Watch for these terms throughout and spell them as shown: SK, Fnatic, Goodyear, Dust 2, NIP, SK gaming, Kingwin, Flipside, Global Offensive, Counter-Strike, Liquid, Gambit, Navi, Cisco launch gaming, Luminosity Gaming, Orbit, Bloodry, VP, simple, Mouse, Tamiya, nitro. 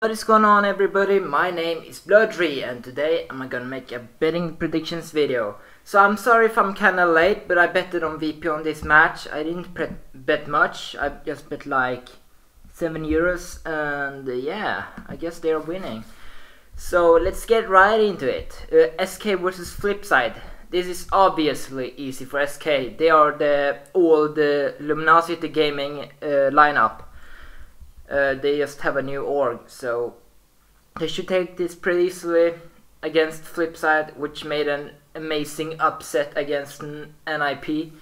What is going on, everybody? My name is Bloodry and today I'm gonna make a betting predictions video. So I'm sorry if I'm kinda late, but I betted on VP on this match. I didn't bet much, I just bet like €7 and yeah, I guess they're winning. So let's get right into it. SK versus Flipside. This is obviously easy for SK. They are the old Luminosity Gaming lineup. They just have a new org, so they should take this pretty easily against Flipside, which made an amazing upset against NIP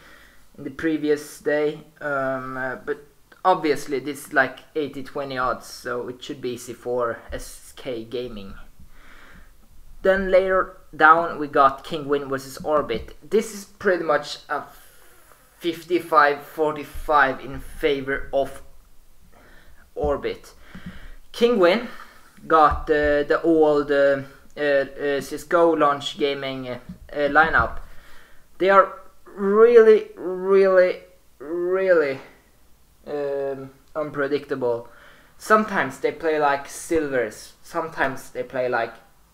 in the previous day. But obviously this is like 80-20 odds, so it should be easy for SK gaming. Then later down we got Kingwin versus Orbit. This is pretty much a 55-45 in favor of Orbit. Kingwin got the old Cisco launch gaming lineup. They are really unpredictable. Sometimes they play like silvers, sometimes they play like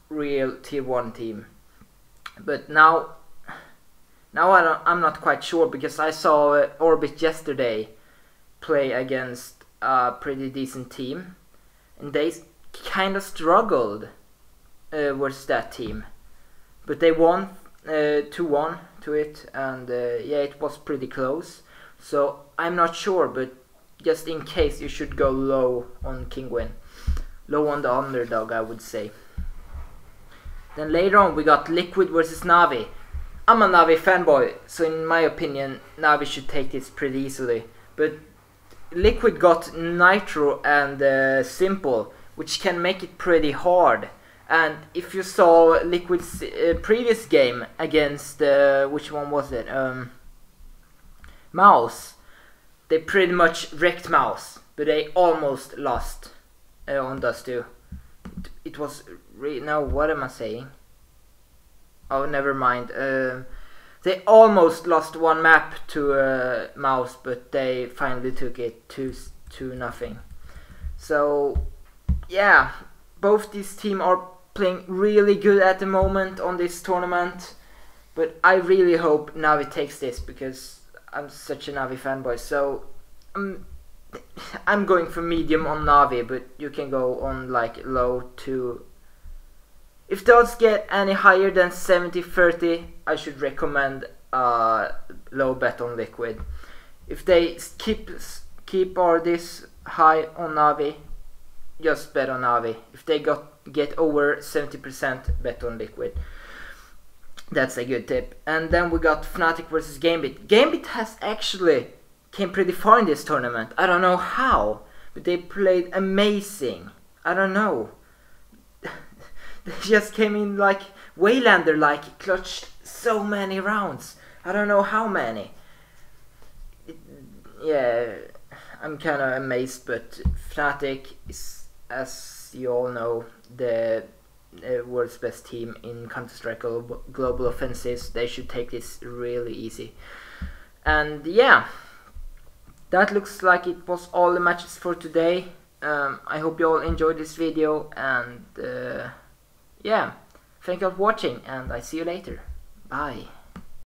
real tier 1 team. But now I'm not quite sure, because I saw Orbit yesterday play against a pretty decent team, and they kind of struggled versus that team, but they won 2-1 to it, and yeah, it was pretty close. So I'm not sure, but just in case, you should go low on Kingwin, low on the underdog, I would say. Then later on we got Liquid versus Navi. I'm a Navi fanboy, so in my opinion Navi should take this pretty easily, but Liquid got Nitro and Simple, which can make it pretty hard. And if you saw Liquid's previous game against which one was it, Mouse, they pretty much wrecked Mouse, but they almost lost on Dust 2. It was now, what am I saying? Oh, never mind. They almost lost one map to Mouse, but they finally took it 2-0. So yeah, both these teams are playing really good at the moment on this tournament, but I really hope Navi takes this, because I'm such a Navi fanboy. So I'm going for medium on Navi, but you can go on like low to... If those get any higher than 70-30, I should recommend a low bet on Liquid. If they keep or this high on Navi, just bet on Navi. If they get over 70%, bet on Liquid. That's a good tip. And then we got Fnatic versus Gambit. Gambit has actually came pretty far in this tournament. I don't know how, but they played amazing. I don't know. They just came in like Waylander, like clutched so many rounds. I don't know how many. Yeah, I'm kind of amazed, but Fnatic is, as you all know, the world's best team in Counter-Strike Global Offensive. They should take this really easy. And yeah, that looks like it was all the matches for today. I hope you all enjoyed this video, and yeah, thank you for watching, and I see you later. Bye.